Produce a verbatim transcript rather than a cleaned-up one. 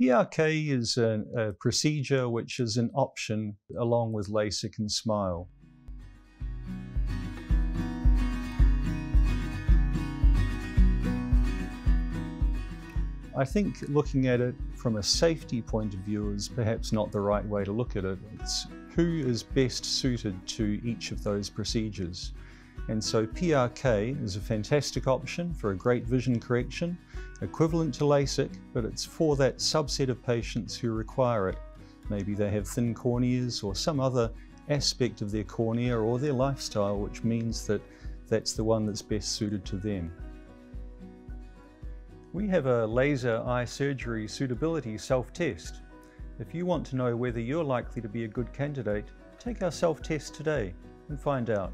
P R K is a, a procedure which is an option along with LASIK and SMILE. I think looking at it from a safety point of view is perhaps not the right way to look at it. It's who is best suited to each of those procedures. And so P R K is a fantastic option for a great vision correction, equivalent to LASIK, but it's for that subset of patients who require it. Maybe they have thin corneas or some other aspect of their cornea or their lifestyle, which means that that's the one that's best suited to them. We have a laser eye surgery suitability self-test. If you want to know whether you're likely to be a good candidate, take our self-test today and find out.